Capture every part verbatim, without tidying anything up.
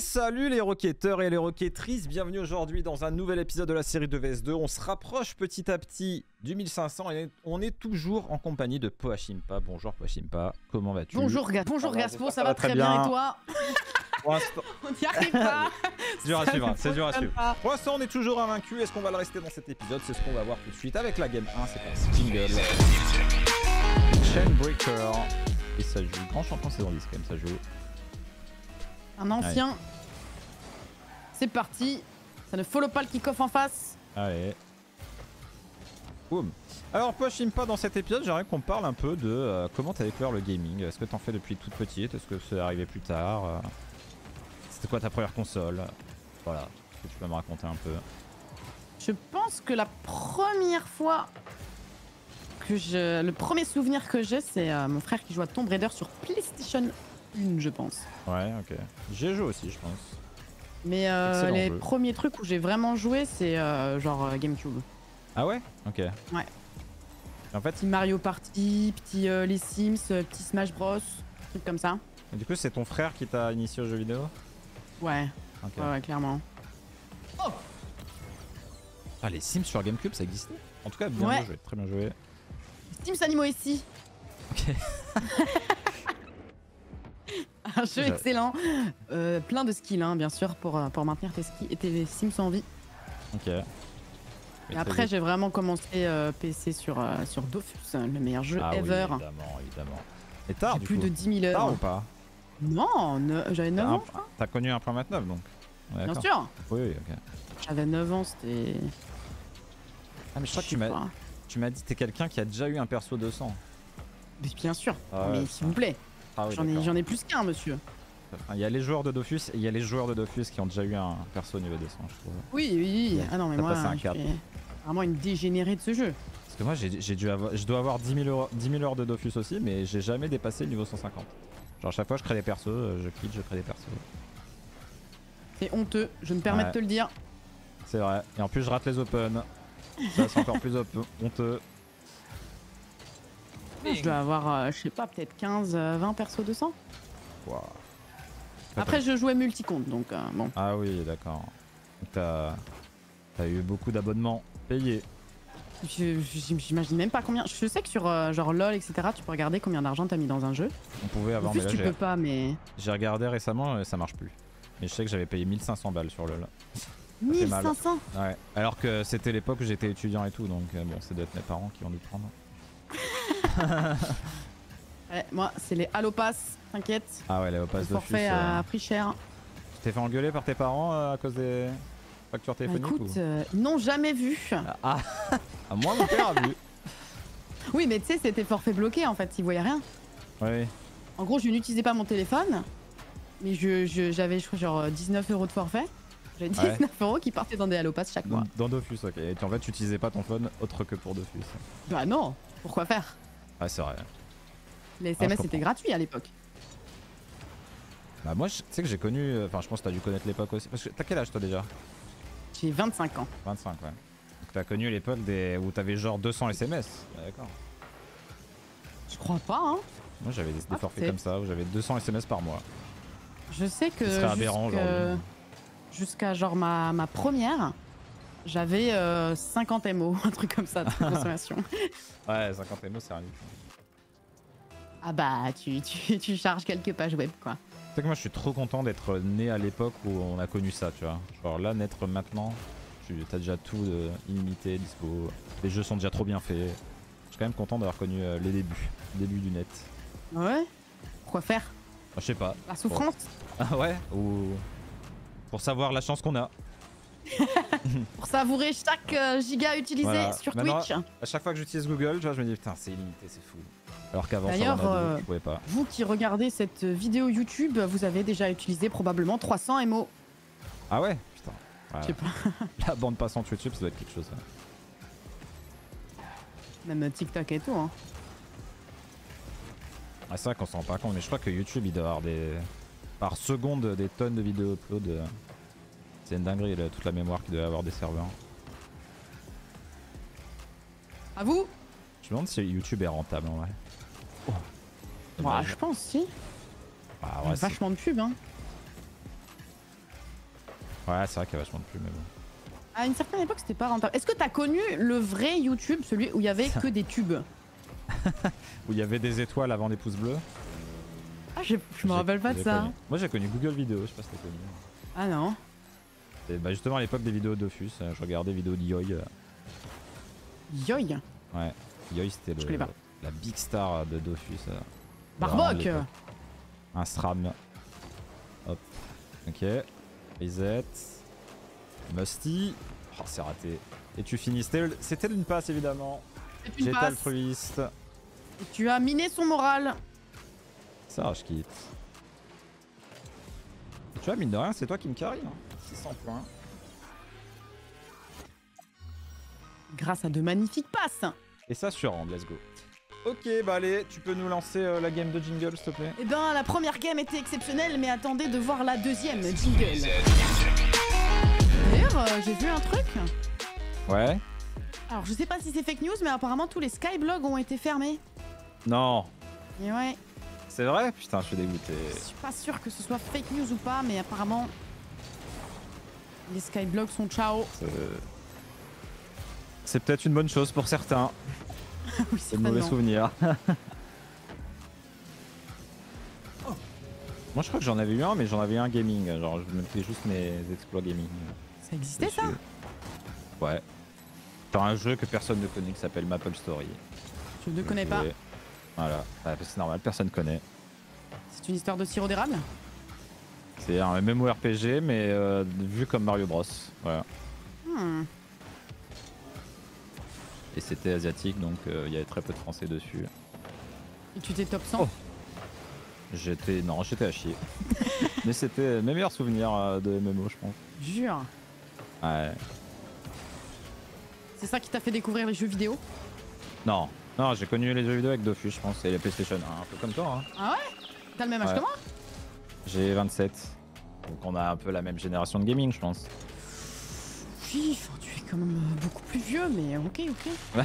Et salut les roquetteurs et les roquettrices, bienvenue aujourd'hui dans un nouvel épisode de la série de V S deux. On se rapproche petit à petit du mille cinq cents et on est toujours en compagnie de Poachimpa. Bonjour Poachimpa, comment vas-tu? Bonjour, Ga Bonjour Gaspo, ça, ça va très, très bien. bien et toi? On n'y arrive pas. C'est dur à suivre, c'est dur à suivre. Pour l'instant on est toujours invaincu, est-ce qu'on va le rester dans cet épisode? C'est ce qu'on va voir tout de suite avec la game un, c'est parti. Jingle. Chainbreaker. Et ça joue, grand champion saison dix quand même, ça joue. Un ancien. Allez. C'est parti. Ça ne follow pas le kick-off en face. Allez. Boum. Alors Poachimpa, dans cet épisode, j'aimerais qu'on parle un peu de euh, comment t'as découvert le gaming. Est-ce que t'en fais depuis toute petite? Est-ce que c'est arrivé plus tard? euh... C'était quoi ta première console? Voilà, est-ce que tu peux me raconter un peu? Je pense que la première fois que je... Le premier souvenir que j'ai, c'est euh, mon frère qui joue à Tomb Raider sur PlayStation un, je pense. Ouais, ok. J'ai joué aussi, je pense. Mais euh, les jeu. premiers trucs où j'ai vraiment joué, c'est euh, genre Gamecube. Ah ouais? Ok. Ouais. En fait... Petit Mario Party, petit euh, les Sims, petit Smash Bros, trucs comme ça. Et du coup, c'est ton frère qui t'a initié au jeu vidéo? Ouais. Okay. Ouais, ouais, clairement. Oh ah, les Sims sur Gamecube, ça existait? En tout cas, bien, ouais. bien joué, très bien joué. Sims animaux ici. Ok. Un jeu excellent, euh, plein de skills hein, bien sûr pour, pour maintenir tes, skis, tes Sims en vie. Ok. Et après j'ai vraiment commencé euh, P C sur, euh, sur Dofus, le meilleur jeu ah ever. Oui, évidemment, évidemment. Et tard du plus coup. de dix mille heures. Tard ou pas? Non, ne... j'avais neuf ans. T'as connu un point vingt-neuf donc? Ouais, bien sûr. Oui, oui, ok. J'avais neuf ans, c'était... Ah mais je crois que tu m'as dit t'es quelqu'un qui a déjà eu un perso deux cents. Mais bien sûr, ah ouais, mais s'il vous plaît. Ah oui, j'en ai, ai plus qu'un, monsieur. Il y a les joueurs de Dofus et il y a les joueurs de Dofus qui ont déjà eu un perso niveau deux cents, je trouve. Oui, oui, oui. Ah non, mais moi, je suis vraiment une dégénérée de ce jeu. Parce que moi, j'ai dû avoir, je dois avoir dix mille heures de Dofus aussi, mais j'ai jamais dépassé le niveau cent cinquante. Genre, à chaque fois, je crée des persos, je quitte, je crée des persos. C'est honteux, je me permets ouais. de te le dire. C'est vrai. Et en plus, je rate les open. Ça, c'est encore plus honteux. Je dois avoir, euh, je sais pas, peut-être quinze, vingt persos deux cents. Wow. Après, je jouais multi-compte donc euh, bon. Ah oui, d'accord. T'as as eu beaucoup d'abonnements payés. J'imagine même pas combien. Je sais que sur euh, genre LOL, et cetera, tu peux regarder combien d'argent t'as mis dans un jeu. On pouvait avoir des. En plus, tu peux pas, mais. J'ai regardé récemment et ça marche plus. Mais je sais que j'avais payé mille cinq cents balles sur LOL. mille cinq cents? Ouais. Alors que c'était l'époque où j'étais étudiant et tout, donc euh, bon, ça doit être mes parents qui vont nous prendre. Ouais, moi c'est les Allopass, t'inquiète. Ah ouais, les Allopass de forfait à prix cher. Tu t'es fait engueuler par tes parents euh, à cause des factures téléphoniques? Bah, écoute, ou... euh, ils n'ont jamais vu. Ah, ah moi mon père a vu. Oui, mais tu sais, c'était forfait bloqué en fait, ils voyaient rien. Oui. En gros, je n'utilisais pas mon téléphone, mais j'avais je, je, je crois genre dix-neuf euros de forfait. J'avais dix-neuf euros qui partaient dans des Allopass chaque mois. Dans Dofus, ok. Et en fait, tu n'utilisais pas ton phone autre que pour Dofus? Bah non, pourquoi faire? Ah, c'est vrai. Les S M S ah, étaient gratuits à l'époque. Bah moi, tu sais que j'ai connu... Enfin, je pense que t'as dû connaître l'époque aussi. Parce que t'as quel âge toi déjà? J'ai vingt-cinq ans. vingt-cinq, ouais. Donc t'as connu l'époque des... où t'avais genre deux cents S M S. Ah, d'accord. Je crois pas, hein. Moi, j'avais des, ah, des forfaits comme ça, où j'avais deux cents S M S par mois. Je sais que... C'est aberrant aujourd'hui. Jusqu'à genre ma, ma première... J'avais euh, cinquante M O, un truc comme ça de consommation. Ouais, cinquante M O c'est rien. Ah bah tu, tu, tu charges quelques pages web quoi. Tu sais que moi je suis trop content d'être né à l'époque où on a connu ça, tu vois. Genre là, naître maintenant, tu as déjà tout de illimité, dispo. Les jeux sont déjà trop bien faits. Je suis quand même content d'avoir connu euh, les débuts, début du net. Ouais. Pourquoi faire? Bah, je sais pas. La souffrance. Pour... Ah ouais. Ou pour savoir la chance qu'on a. Pour savourer chaque euh, giga utilisé voilà. sur Maintenant, Twitch. À chaque fois que j'utilise Google, tu vois, je me dis putain, c'est illimité, c'est fou. Alors qu'avant, d'ailleurs, euh, vous qui regardez cette vidéo YouTube, vous avez déjà utilisé probablement trois cents M O. Ah ouais, putain. Voilà. Je sais pas. La bande passante YouTube, ça doit être quelque chose. Hein. Même TikTok et tout. Hein. Ah, c'est vrai qu'on s'en rend pas compte, mais je crois que YouTube, il doit avoir des par seconde des tonnes de vidéos upload. C'est une dinguerie, là, toute la mémoire qu'il doit avoir des serveurs. À vous? Je me demande si YouTube est rentable en vrai. Oh. Bah, je pense si. Ah, ouais, vachement de pub, hein. Ouais, c'est vrai qu'il y a vachement de pubs, mais bon. À une certaine époque, c'était pas rentable. Est-ce que t'as connu le vrai YouTube, celui où il y avait que des tubes? Où il y avait des étoiles avant des pouces bleus? Ah, je me rappelle pas de ça. Connu. Moi j'ai connu Google Vidéo, je sais pas si t'as connu. Ah non. Et bah justement à l'époque des vidéos de Dofus, je regardais des vidéos de Yoï. Yoï? Ouais, Yoï c'était le la big star de Dofus. Barbok! Un SRAM. Hop. Ok. Reset. Musty. Oh, c'est raté. Et tu finis. C'était une passe évidemment. J'étais altruiste. Et tu as miné son moral. Ça, je quitte. Tu vois, mine de rien, c'est toi qui me carry. Hein. six cents points. Grâce à de magnifiques passes. Et ça sur Rand, let's go. Ok, bah allez, tu peux nous lancer euh, la game de jingle, s'il te plaît. Eh ben, la première game était exceptionnelle, mais attendez de voir la deuxième jingle. D'ailleurs, euh, j'ai vu un truc. Ouais. Alors, je sais pas si c'est fake news, mais apparemment, tous les skyblogs ont été fermés. Non. Et ouais. C'est vrai? Putain, je suis dégoûté. Je suis pas sûr que ce soit fake news ou pas, mais apparemment... les skyblogs sont ciao. C'est peut-être une bonne chose pour certains. Oui, c'est de mauvais souvenirs. Oh. Moi, je crois que j'en avais eu un, mais j'en avais eu un gaming. Genre, je mettais juste mes exploits gaming. Ça existait, dessus. Ça? Ouais. T'as un jeu que personne ne connaît qui s'appelle Maple Story. Je ne connais pas. Voilà, ouais, c'est normal, personne connaît. C'est une histoire de sirop d'érable? C'est un MMORPG mais euh, vu comme Mario Bros. Voilà. Hmm. Et c'était asiatique donc il euh, y avait très peu de français dessus. Et tu t'es top cent? Oh. J'étais... non, j'étais à chier. Mais c'était mes meilleurs souvenirs euh, de M M O je pense. Jure? Ouais. C'est ça qui t'a fait découvrir les jeux vidéo? Non. Non, j'ai connu les jeux vidéo avec Dofus, je pense, et les PlayStation, un peu comme toi. Hein. Ah ouais? T'as le même âge que moi? J'ai vingt-sept. Donc on a un peu la même génération de gaming, je pense. Oui, enfin, tu es quand même beaucoup plus vieux, mais ok, ok.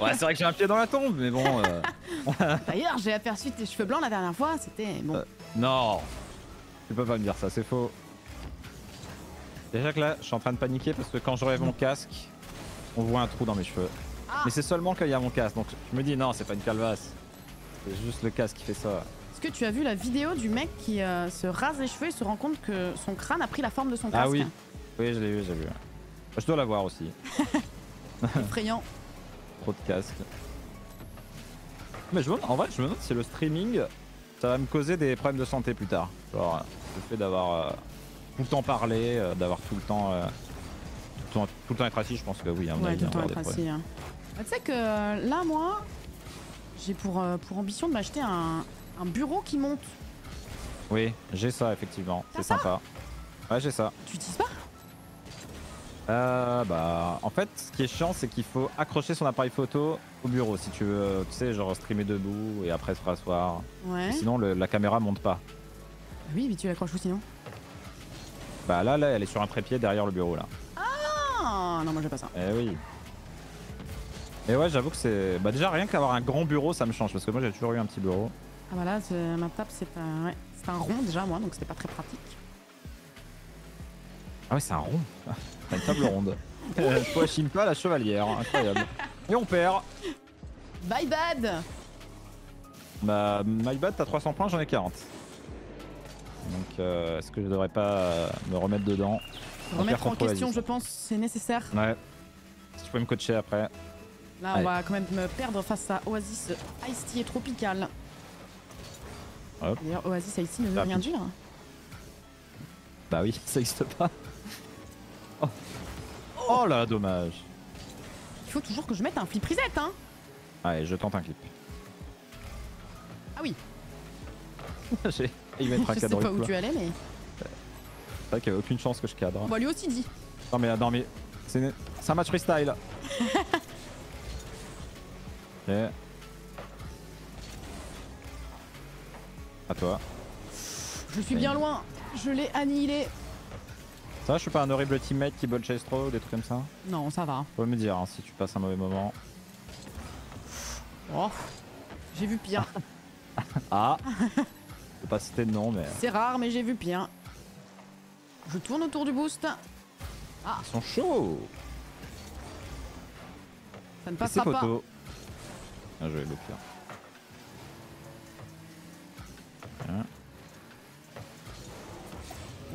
Ouais, c'est vrai que j'ai un pied dans la tombe, mais bon. Euh... D'ailleurs, j'ai aperçu tes cheveux blancs la dernière fois, c'était bon. Euh, non! Tu peux pas me dire ça, c'est faux. Déjà que là, je suis en train de paniquer parce que quand je relève mon casque, on voit un trou dans mes cheveux. Ah. Mais c'est seulement qu'il y a mon casque, donc je me dis non, c'est pas une calvasse. C'est juste le casque qui fait ça. Est-ce que tu as vu la vidéo du mec qui euh, se rase les cheveux et se rend compte que son crâne a pris la forme de son casque? Ah oui, oui je l'ai vu, j'ai vu. Je dois la voir aussi. Effrayant. Trop de casque. Mais je me... en vrai, je me demande si le streaming, ça va me causer des problèmes de santé plus tard. Genre le fait d'avoir euh, tout le temps parlé, euh, d'avoir tout le temps... Euh, tout, tout le temps être assis, je pense que oui. Hein, ouais, tout le temps être assis. Hein. Tu sais que là, moi, j'ai pour, euh, pour ambition de m'acheter un, un bureau qui monte. Oui, j'ai ça, effectivement. C'est sympa. Ouais, j'ai ça. Tu utilises pas? Euh, bah, en fait, ce qui est chiant, c'est qu'il faut accrocher son appareil photo au bureau si tu veux, tu sais, genre streamer debout et après se rasseoir. Ouais. Sinon, le, la caméra monte pas. Oui, mais tu l'accroches où sinon? Bah, là, là, elle est sur un trépied derrière le bureau, là. Ah, non, moi, j'ai pas ça. Eh oui. Et ouais, j'avoue que c'est... bah déjà rien qu'avoir un grand bureau ça me change parce que moi j'ai toujours eu un petit bureau. Ah bah là ma table c'est un... ouais, c'est un rond déjà moi donc c'était pas très pratique. Ah ouais c'est un rond, une table ronde. euh, Poachimpa la chevalière, incroyable. Et on perd. Bye bad. Bah my bad t'as trois cents points, j'en ai quarante. Donc euh, est-ce que je devrais pas me remettre dedans? Remettre en question je pense c'est nécessaire. Ouais. Si tu peux me coacher après. Là, on Allez. va quand même me perdre face à Oasis, Ice Tier Tropical. D'ailleurs, Oasis Ice ne veut rien dire. Bah oui, ça existe pas. Oh, oh là, dommage. Il faut toujours que je mette un flip reset, hein. Allez, je tente un clip. Ah oui. J'ai... il va être un cadre. Je sais pas où tu allais, mais... c'est vrai qu'il n'y avait aucune chance que je cadre. Bah lui aussi dit. Non mais, non mais, c'est une... un match freestyle. Okay. À toi. Je suis bien loin, je l'ai annihilé. Ça va, je suis pas un horrible teammate qui ball chase trop ou des trucs comme ça? Non, ça va. Faut me dire hein, si tu passes un mauvais moment. Oh, j'ai vu pire. Ah, je peux pas citer de nom mais... c'est rare mais j'ai vu pire. Je tourne autour du boost. Ah. Ils sont chauds. Ça ne passera pas. Ah, je vais le pire. Voilà.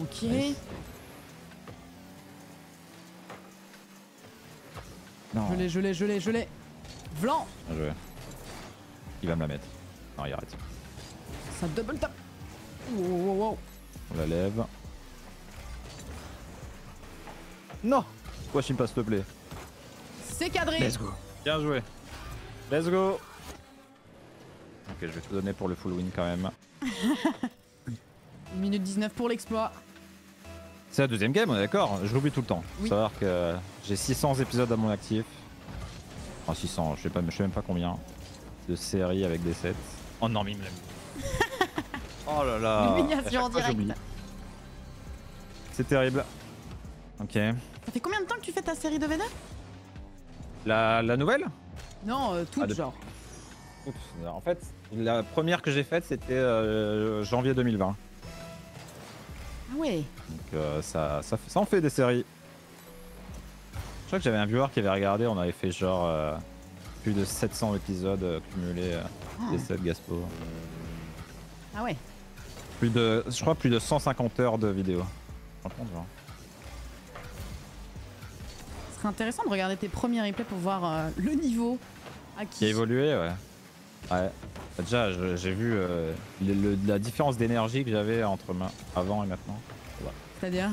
Ok. Nice. Non. Je l'ai, je l'ai, je l'ai, je l'ai. Blanc. Ah, je... Il va me la mettre. Non, il arrête. Ça double tap. Wow, wow, wow. On la lève. Non. Poachimpa, s'il te plaît. C'est cadré. Let's go. Bien joué. Let's go. Ok, je vais tout donner pour le full win quand même. une minute dix-neuf pour l'exploit. C'est la deuxième game, on est d'accord. Je l'oublie tout le temps. Oui. Faut savoir que j'ai six cents épisodes à mon actif. Enfin six cents, je sais, pas, je sais même pas combien. De séries avec des sets. Oh non, mime. Oh là là. L'humiliation en direct. C'est terrible. Ok. Ça fait combien de temps que tu fais ta série de V deux? La, la nouvelle? Non, euh, tout ah, de... genre. Oups. Alors, en fait, la première que j'ai faite, c'était euh, janvier deux mille vingt. Ah ouais. Donc euh, ça, ça, ça en fait des séries. Je crois que j'avais un viewer qui avait regardé, on avait fait genre euh, plus de sept cents épisodes euh, cumulés euh, oh. des sept Gaspo. Ah ouais. Plus de, je crois plus de cent cinquante heures de vidéos. Franchement, genre. Ce serait intéressant de regarder tes premiers replays pour voir euh, le niveau. Qui a évolué, ouais. Ouais. Déjà, j'ai vu euh, le, le, la différence d'énergie que j'avais entre ma, avant et maintenant. Ouais. C'est-à-dire?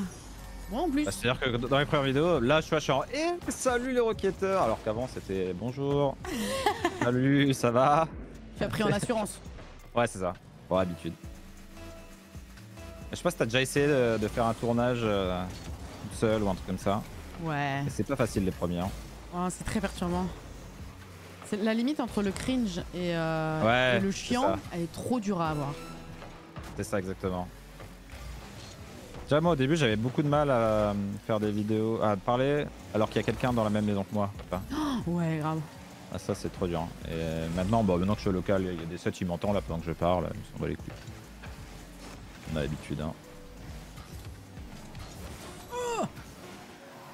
Moi en plus. Bah, c'est-à-dire que dans les premières vidéos, là, je suis, je suis en eh, « salut les roquetteurs !» alors qu'avant, c'était « bonjour, salut, ça va ?» Tu as pris en assurance. Ouais, c'est ça. Pour habitude. Je sais pas si t'as déjà essayé de, de faire un tournage euh, tout seul ou un truc comme ça. Ouais. C'est pas facile les premières. Oh, c'est très perturbant. C'est la limite entre le cringe et, euh, ouais, et le chiant, est elle est trop dure à avoir. C'est ça exactement. Déjà moi au début j'avais beaucoup de mal à faire des vidéos, à parler alors qu'il y a quelqu'un dans la même maison que moi. Enfin. Oh, ouais grave. Ah ça c'est trop dur. Et maintenant, bah, maintenant que je suis local, il y a des sets qui m'entendent là pendant que je parle, ils s'en bat les couilles. On a l'habitude hein. Oh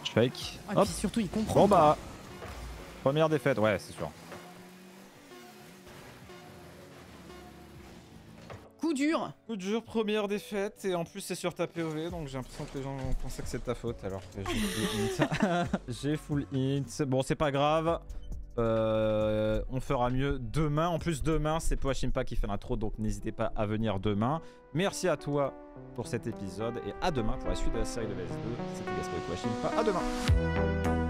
je fake. Ah, hop. Puis surtout il comprend. Bon bah. Quoi. Première défaite, ouais c'est sûr. Coup dur. Coup dur, première défaite et en plus c'est sur ta P O V donc j'ai l'impression que les gens pensaient que c'est de ta faute alors que j'ai full hit. J'ai full hit, bon c'est pas grave, euh, on fera mieux demain. En plus demain c'est Poachimpa qui fait l'intro donc n'hésitez pas à venir demain. Merci à toi pour cet épisode et à demain pour la suite de la série de V S deux. C'était Gaspo et Poachimpa, à demain.